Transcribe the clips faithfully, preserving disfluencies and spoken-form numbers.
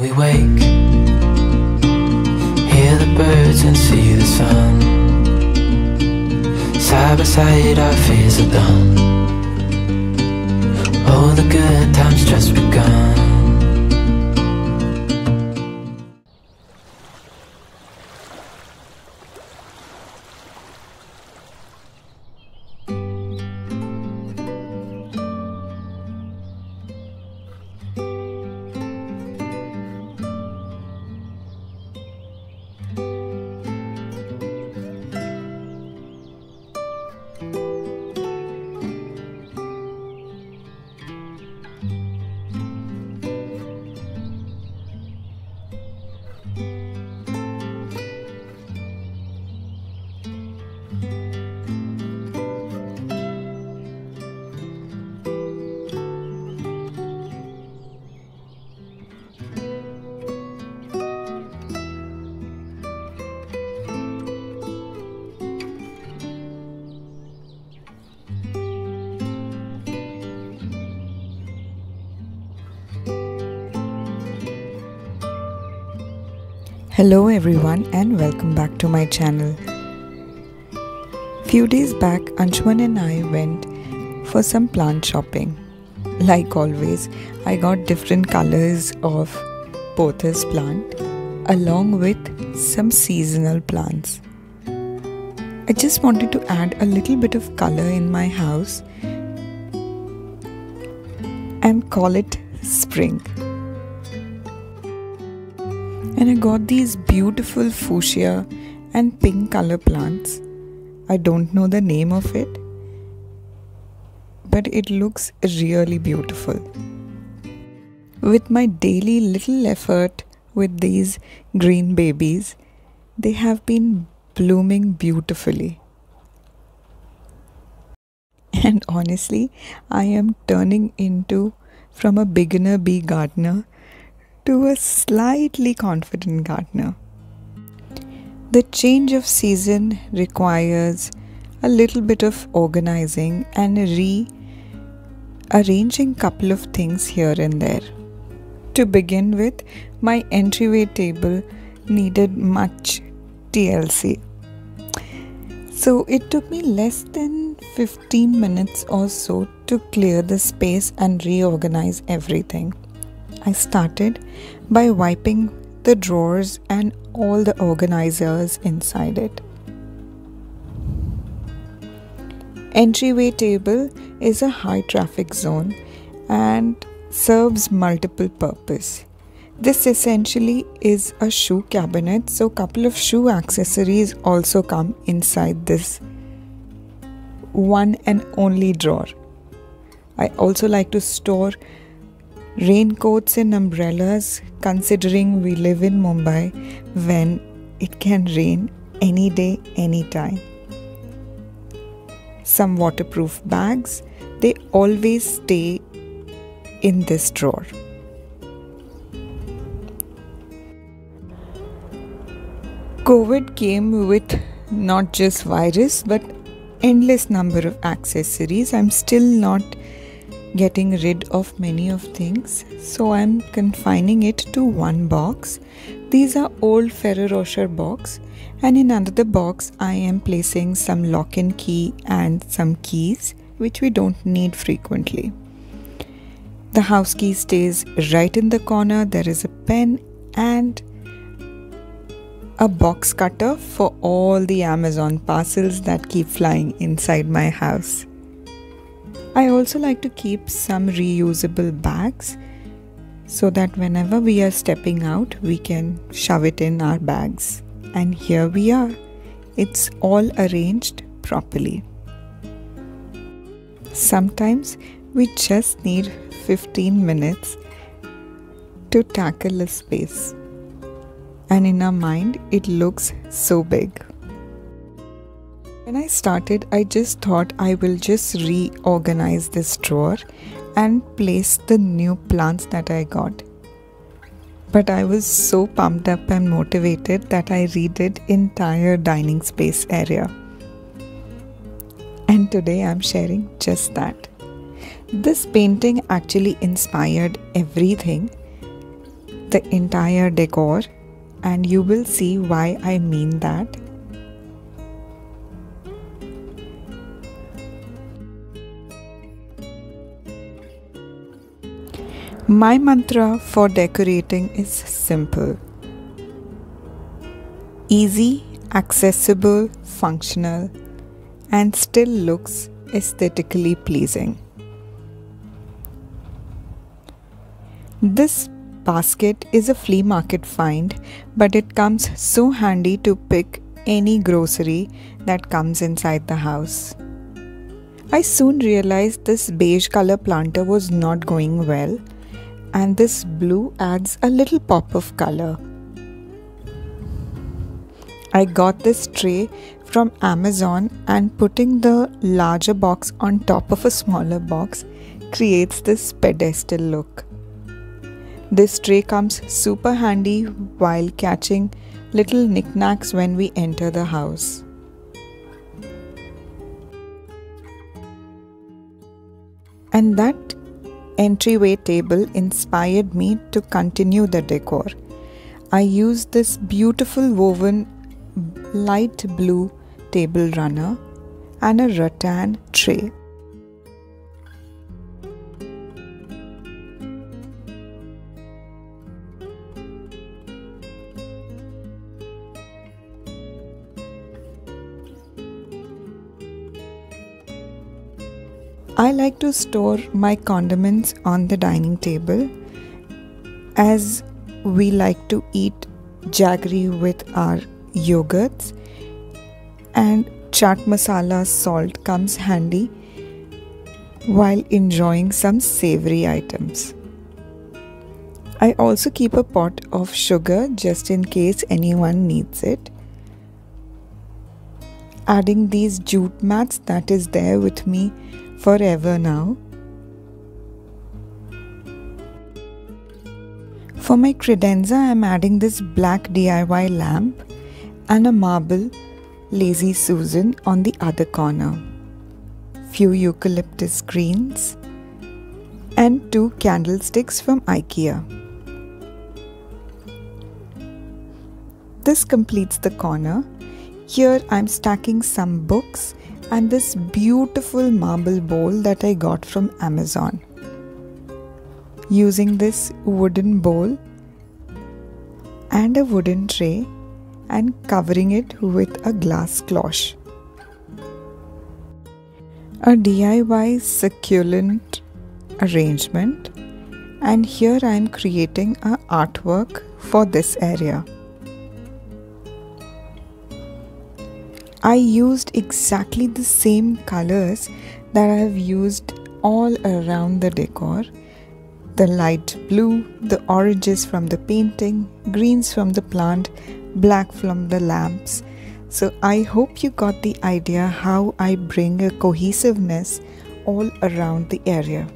we wake, hear the birds and see the sun. Side by side our fears are done. Oh, the good times just begun. Hello everyone and welcome back to my channel. Few days back Anshuman and I went for some plant shopping. Like always, I got different colors of Pothos plant along with some seasonal plants. I just wanted to add a little bit of color in my house and call it spring. And I got these beautiful fuchsia and pink color plants. I don't know the name of it, but it looks really beautiful. With my daily little effort with these green babies, they have been blooming beautifully. And honestly, I am turning into from a beginner bee gardener to a slightly confident gardener. The change of season requires a little bit of organizing and rearranging couple of things here and there. To begin with, my entryway table needed much T L C. So it took me less than fifteen minutes or so to clear the space and reorganize everything. I started by wiping the drawers and all the organizers inside it. Entryway table is a high traffic zone and serves multiple purpose. This essentially is a shoe cabinet, so couple of shoe accessories also come inside this one and only drawer. I also like to store raincoats and umbrellas, considering we live in Mumbai when it can rain any day, any time. Some waterproof bags, they always stay in this drawer. COVID came with not just virus but endless number of accessories. I'm still not getting rid of many of things, so I'm confining it to one box. These are old Ferrero Rocher box, and in another box I am placing some lock and key and some keys which we don't need frequently. The house key stays right in the corner. There is a pen and a box cutter for all the Amazon parcels that keep flying inside my house. I also like to keep some reusable bags so that whenever we are stepping out, we can shove it in our bags. And here we are. It's all arranged properly. Sometimes we just need fifteen minutes to tackle a space. And in our mind, it looks so big. When I started, I just thought I will just reorganize this drawer and place the new plants that I got. But I was so pumped up and motivated that I redid entire dining space area. And today I'm sharing just that. This painting actually inspired everything. the entire decor, and you will see why I mean that. My mantra for decorating is simple: easy, accessible, functional, and still looks aesthetically pleasing. This basket is a flea market find, but it comes so handy to pick any grocery that comes inside the house. I soon realized this beige color planter was not going well, and this blue adds a little pop of color. I got this tray from Amazon, and putting the larger box on top of a smaller box creates this pedestal look. This tray comes super handy while catching little knickknacks when we enter the house. And that entryway table inspired me to continue the decor. I used this beautiful woven light blue table runner and a rattan tray. I like to store my condiments on the dining table, as we like to eat jaggery with our yogurts, and chaat masala salt comes handy while enjoying some savory items. I also keep a pot of sugar just in case anyone needs it. Adding these jute mats that is there with me forever now. For my credenza, I am adding this black D I Y lamp and a marble Lazy Susan on the other corner, few eucalyptus greens, and two candlesticks from IKEA. This completes the corner. Here I am stacking some books and this beautiful marble bowl that I got from Amazon. Using this wooden bowl and a wooden tray and covering it with a glass cloche. A D I Y succulent arrangement, and here I am creating an artwork for this area. I used exactly the same colors that I have used all around the decor. The light blue, the oranges from the painting, greens from the plant, black from the lamps. So I hope you got the idea how I bring a cohesiveness all around the area.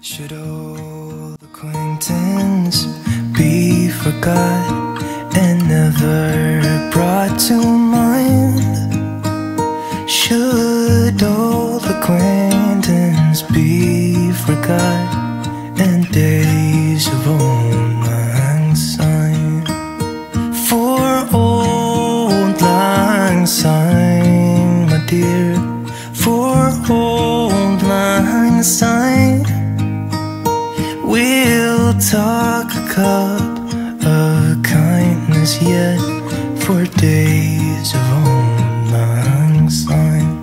Should old acquaintance be forgot and never brought to mind? Should old acquaintance be forgot and days of old lang syne? For old lang syne, my dear, for old lang syne, we'll talk a cup of kindness yet for days of old lang syne.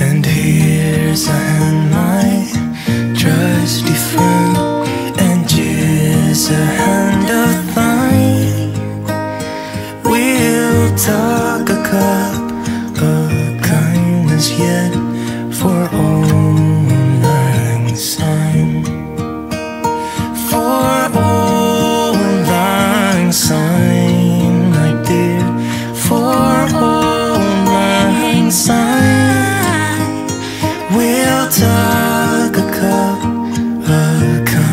And here's I and my trusty friend, and here's a hand of thine. We'll talk a cup of kindness yet for all. We'll talk a cup of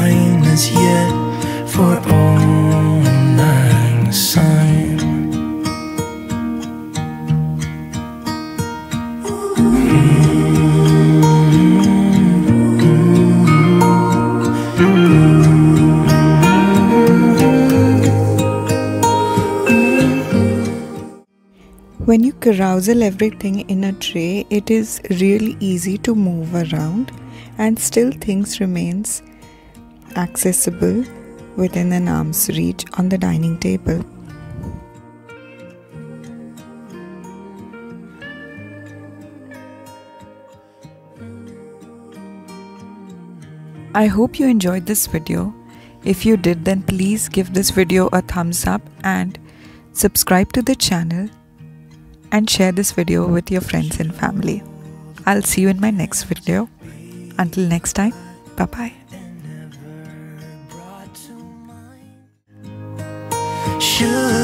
When you carousel everything in a tray, it is really easy to move around and still things remains accessible within an arm's reach on the dining table. I hope you enjoyed this video. If you did, then please give this video a thumbs up and subscribe to the channel and share this video with your friends and family. I'll see you in my next video. Until next time, bye bye. Should